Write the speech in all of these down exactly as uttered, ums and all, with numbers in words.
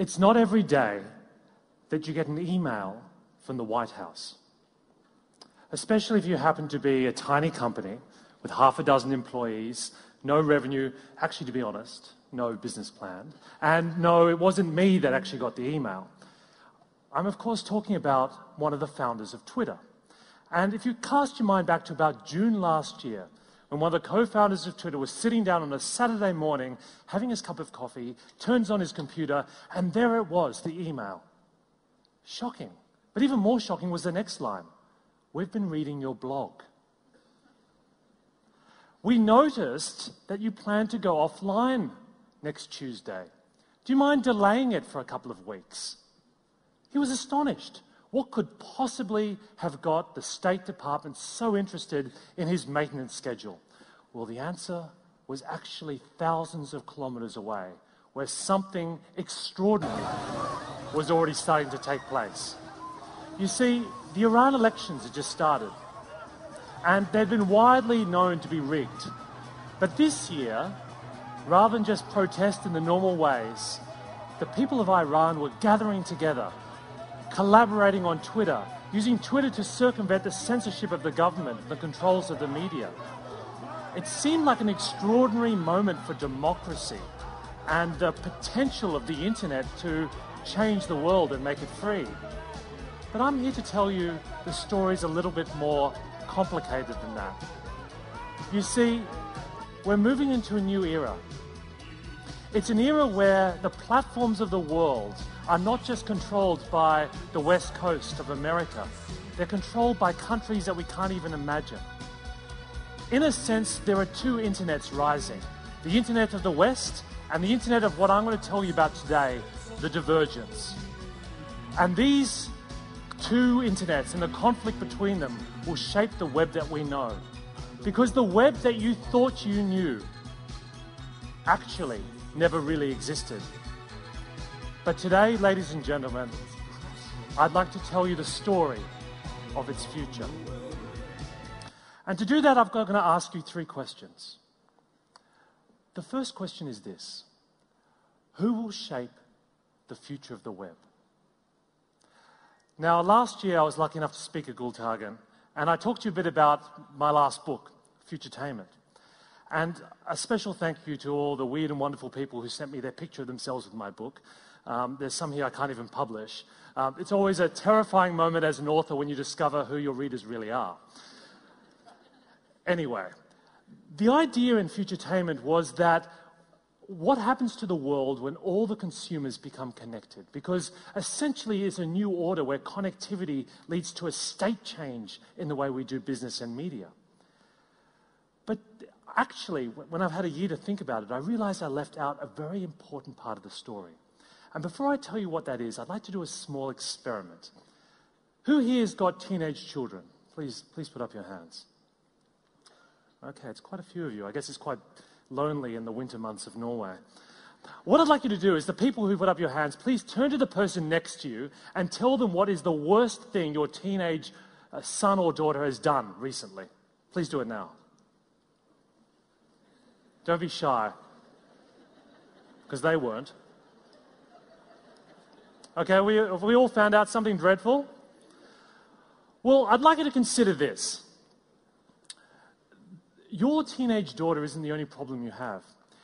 It's not every day that you get an email from the White House, especially if you happen to be a tiny company with half a dozen employees, no revenue, actually, to be honest, no business plan. And no, it wasn't me that actually got the email. I'm, of course, talking about one of the founders of Twitter. And if you cast your mind back to about June last year, when one of the co-founders of Twitter was sitting down on a Saturday morning, having his cup of coffee, turns on his computer, and there it was, the email. Shocking. But even more shocking was the next line. We've been reading your blog. We noticed that you plan to go offline next Tuesday. Do you mind delaying it for a couple of weeks? He was astonished. What could possibly have got the State Department so interested in his maintenance schedule? Well, the answer was actually thousands of kilometers away, where something extraordinary was already starting to take place. You see, the Iran elections had just started, and they'd been widely known to be rigged. But this year, rather than just protest in the normal ways, the people of Iran were gathering together, collaborating on Twitter, using Twitter to circumvent the censorship of the government, the controls of the media. It seemed like an extraordinary moment for democracy and the potential of the internet to change the world and make it free. But I'm here to tell you the story's a little bit more complicated than that. You see, we're moving into a new era. It's an era where the platforms of the world are not just controlled by the West Coast of America. They're controlled by countries that we can't even imagine. In a sense, there are two internets rising, the internet of the West and the internet of what I'm going to tell you about today, the divergence. And these two internets and the conflict between them will shape the web that we know. Because the web that you thought you knew actually never really existed. But today, ladies and gentlemen, I'd like to tell you the story of its future. And to do that, I'm going to ask you three questions. The first question is this: who will shape the future of the web? Now, last year I was lucky enough to speak at Gulltaggen, and I talked to you a bit about my last book, Futuretainment. And a special thank you to all the weird and wonderful people who sent me their picture of themselves with my book. Um, there's some here I can't even publish. Um, it's always a terrifying moment as an author when you discover who your readers really are. Anyway, the idea in Futuretainment was that what happens to the world when all the consumers become connected? Because essentially it's a new order where connectivity leads to a state change in the way we do business and media. But actually, when I've had a year to think about it, I realized I left out a very important part of the story. And before I tell you what that is, I'd like to do a small experiment. Who here has got teenage children? Please, please put up your hands. Okay, it's quite a few of you. I guess it's quite lonely in the winter months of Norway. What I'd like you to do is, the people who put up your hands, please turn to the person next to you and tell them what is the worst thing your teenage son or daughter has done recently. Please do it now. Don't be shy, because they weren't. Okay, we, have we all found out something dreadful? Well, I'd like you to consider this. Your teenage daughter isn't the only problem you have.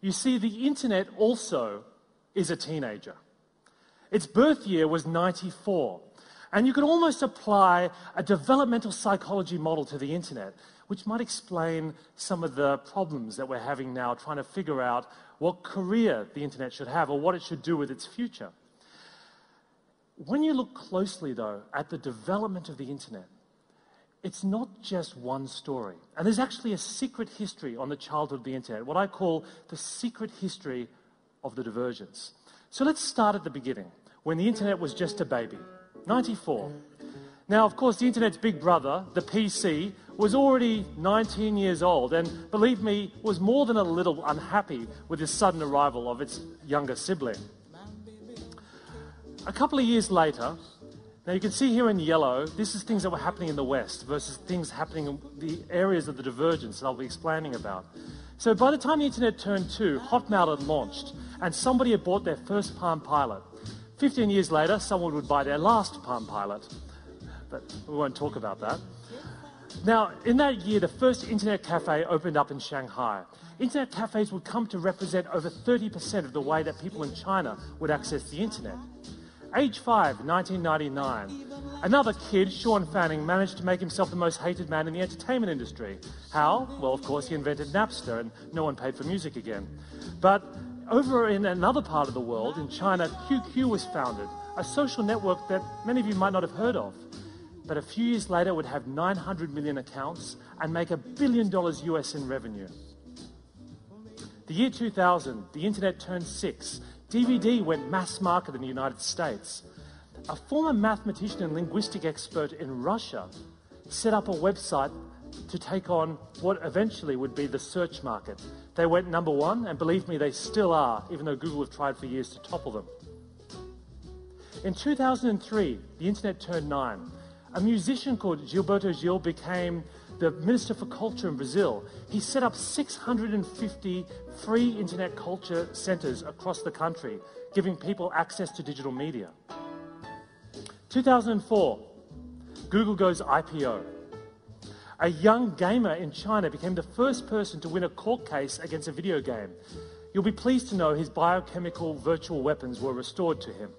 You see, the internet also is a teenager. Its birth year was ninety-four. And you could almost apply a developmental psychology model to the internet, which might explain some of the problems that we're having now, trying to figure out what career the internet should have or what it should do with its future. When you look closely, though, at the development of the internet, it's not just one story. And there's actually a secret history on the childhood of the internet, what I call the secret history of the divergence. So let's start at the beginning, when the internet was just a baby, ninety-four. Now, of course, the internet's big brother, the P C, was already nineteen years old and, believe me, was more than a little unhappy with the sudden arrival of its younger sibling. A couple of years later, now you can see here in yellow, this is things that were happening in the West versus things happening in the areas of the divergence that I'll be explaining about. So by the time the internet turned two, Hotmail had launched, and somebody had bought their first Palm Pilot. fifteen years later, someone would buy their last Palm Pilot, but we won't talk about that. Now, in that year, the first internet cafe opened up in Shanghai. Internet cafes would come to represent over thirty percent of the way that people in China would access the internet. Age five, nineteen ninety-nine. Another kid, Sean Fanning, managed to make himself the most hated man in the entertainment industry. How? Well, of course, he invented Napster, and no one paid for music again. But over in another part of the world, in China, Q Q was founded, a social network that many of you might not have heard of. But a few years later, it would have nine hundred million accounts and make a billion dollars U S in revenue. The year two thousand, the internet turned six. D V D went mass market in the United States. A former mathematician and linguistic expert in Russia set up a website to take on what eventually would be the search market. They went number one, and believe me, they still are, even though Google have tried for years to topple them. In two thousand three, the internet turned nine. A musician called Gilberto Gil became the Minister for Culture in Brazil. He set up six hundred fifty free internet culture centers across the country, giving people access to digital media. two thousand four, Google goes I P O. A young gamer in China became the first person to win a court case against a video game. You'll be pleased to know his biochemical virtual weapons were restored to him.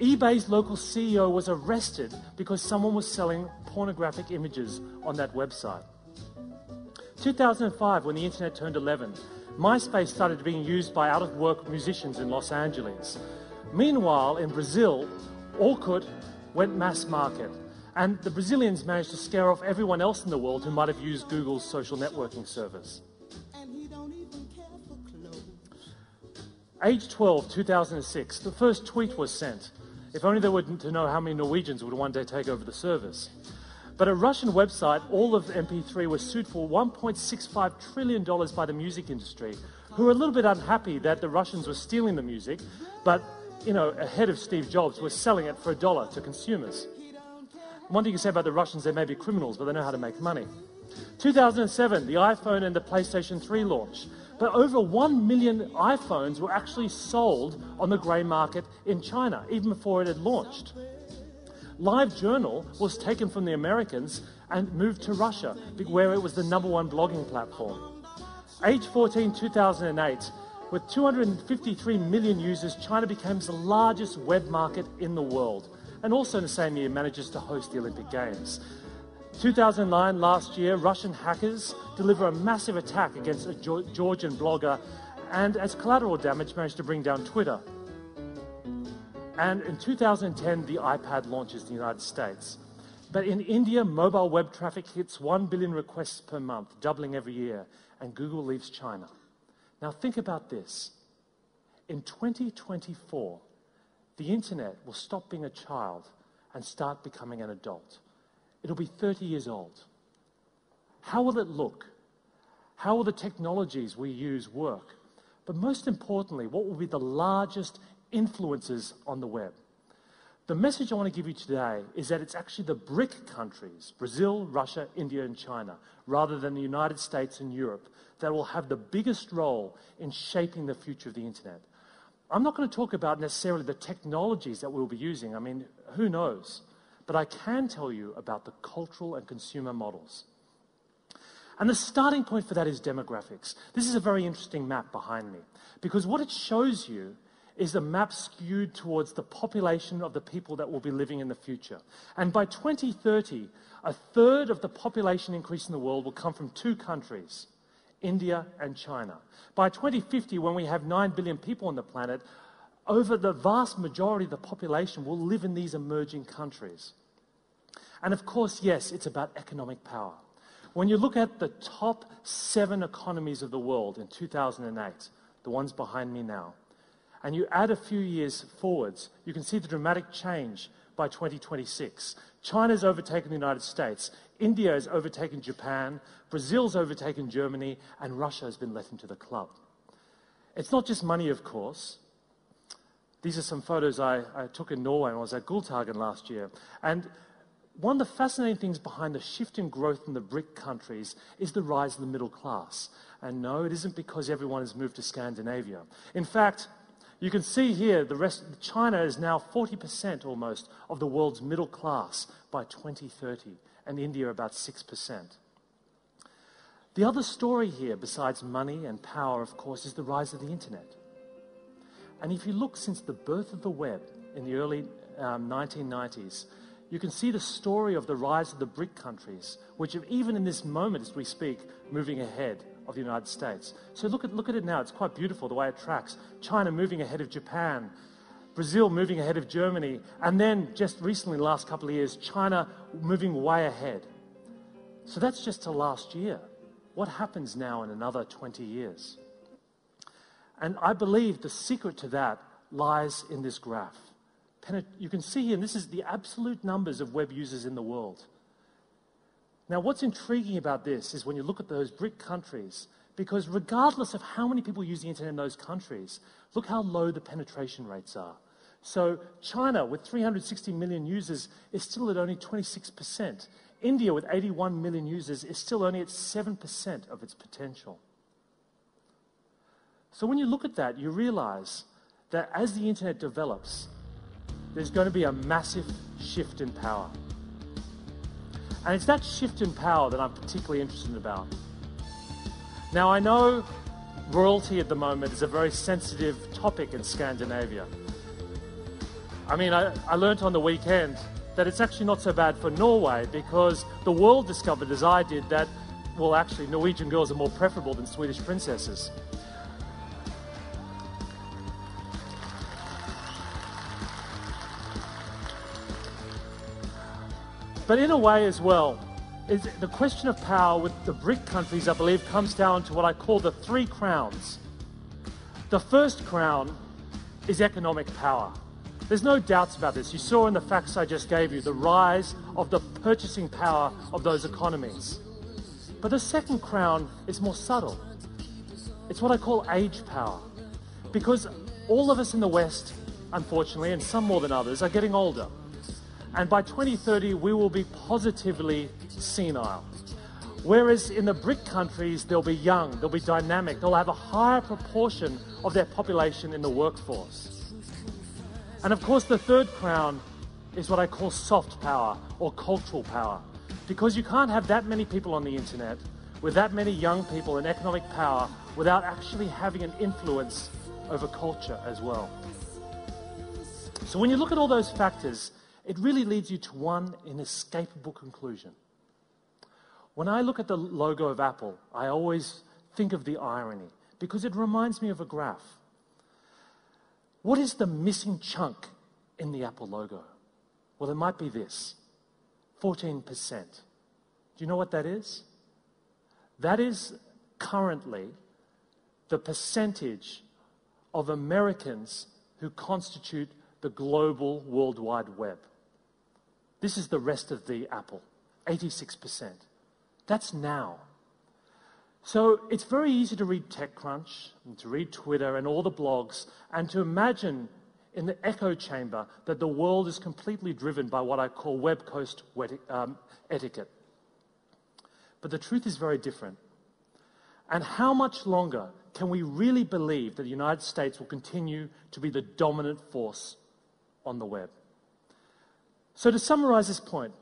eBay's local C E O was arrested because someone was selling pornographic images on that website. two thousand five, when the internet turned eleven, MySpace started being used by out-of-work musicians in Los Angeles. Meanwhile, in Brazil, Orkut went mass market, and the Brazilians managed to scare off everyone else in the world who might have used Google's social networking service. Age twelve, two thousand six, the first tweet was sent. If only they were to know how many Norwegians would one day take over the service. But a Russian website, all of M P three, was sued for one point six five trillion dollars by the music industry, who were a little bit unhappy that the Russians were stealing the music, but, you know, ahead of Steve Jobs, were selling it for a dollar to consumers. One thing you can say about the Russians, they may be criminals, but they know how to make money. two thousand seven, the iPhone and the PlayStation three launch. But over one million iPhones were actually sold on the grey market in China, even before it had launched. LiveJournal was taken from the Americans and moved to Russia, where it was the number one blogging platform. Age fourteen, two thousand eight, with two hundred fifty-three million users, China becomes the largest web market in the world, and also in the same year manages to host the Olympic Games. two thousand nine, last year, Russian hackers deliver a massive attack against a Georgian blogger and, as collateral damage, managed to bring down Twitter. And in two thousand ten, the iPad launches in the United States. But in India, mobile web traffic hits one billion requests per month, doubling every year, and Google leaves China. Now think about this. In twenty twenty-four, the internet will stop being a child and start becoming an adult. It'll be thirty years old. How will it look? How will the technologies we use work? But most importantly, what will be the largest influences on the web? The message I want to give you today is that it's actually the BRIC countries, Brazil, Russia, India, and China, rather than the United States and Europe, that will have the biggest role in shaping the future of the internet. I'm not going to talk about necessarily the technologies that we'll be using. I mean, who knows? But I can tell you about the cultural and consumer models. And the starting point for that is demographics. This is a very interesting map behind me, because what it shows you is a map skewed towards the population of the people that will be living in the future. And by twenty thirty, a third of the population increase in the world will come from two countries, India and China. By twenty fifty, when we have nine billion people on the planet, over the vast majority of the population will live in these emerging countries. And of course, yes, it's about economic power. When you look at the top seven economies of the world in two thousand eight, the ones behind me now, and you add a few years forwards, you can see the dramatic change by twenty twenty-six. China's overtaken the United States, India has overtaken Japan, Brazil's overtaken Germany, and Russia has been let into the club. It's not just money, of course. These are some photos I, I took in Norway when I was at Gulltaggen last year. And one of the fascinating things behind the shift in growth in the BRIC countries is the rise of the middle class. And no, it isn't because everyone has moved to Scandinavia. In fact, You can see here the rest, China is now forty percent almost of the world's middle class by twenty thirty, and India about six percent. The other story here, besides money and power, of course, is the rise of the internet. And if you look since the birth of the web in the early um, nineteen nineties, you can see the story of the rise of the BRIC countries, which are, even in this moment as we speak, moving ahead of the United States. So look at, look at it now. It's quite beautiful the way it tracks. China moving ahead of Japan, Brazil moving ahead of Germany, and then just recently, last couple of years, China moving way ahead. So that's just to last year. What happens now in another twenty years? And I believe the secret to that lies in this graph. You can see here, and this is the absolute numbers of web users in the world. Now, what's intriguing about this is when you look at those BRIC countries, because regardless of how many people use the internet in those countries, look how low the penetration rates are. So China, with three hundred sixty million users, is still at only twenty-six percent. India, with eighty-one million users, is still only at seven percent of its potential. So when you look at that, you realize that as the internet develops, there's going to be a massive shift in power. And it's that shift in power that I'm particularly interested about. Now, I know royalty at the moment is a very sensitive topic in Scandinavia. I mean, I, I learned on the weekend that it's actually not so bad for Norway, because the world discovered, as I did, that, well, actually, Norwegian girls are more preferable than Swedish princesses. But in a way as well, is the question of power with the BRIC countries, I believe, comes down to what I call the three crowns. The first crown is economic power. There's no doubts about this. You saw in the facts I just gave you the rise of the purchasing power of those economies. But the second crown is more subtle. It's what I call age power. Because all of us in the West, unfortunately, and some more than others, are getting older. And by twenty thirty, we will be positively senile. Whereas in the BRIC countries, they'll be young, they'll be dynamic, they'll have a higher proportion of their population in the workforce. And of course, the third crown is what I call soft power or cultural power. Because you can't have that many people on the internet with that many young people in economic power without actually having an influence over culture as well. So when you look at all those factors, it really leads you to one inescapable conclusion. When I look at the logo of Apple, I always think of the irony, because it reminds me of a graph. What is the missing chunk in the Apple logo? Well, it might be this, fourteen percent. Do you know what that is? That is currently the percentage of Americans who constitute the global World Wide Web. This is the rest of the Apple, eighty-six percent. That's now. So it's very easy to read TechCrunch, and to read Twitter and all the blogs, and to imagine in the echo chamber that the world is completely driven by what I call web coast um, etiquette. But the truth is very different. And how much longer can we really believe that the United States will continue to be the dominant force on the web? So to summarize this point,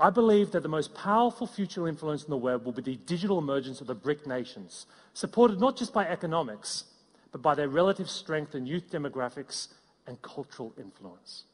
I believe that the most powerful future influence on the web will be the digital emergence of the BRIC nations, supported not just by economics, but by their relative strength in youth demographics and cultural influence.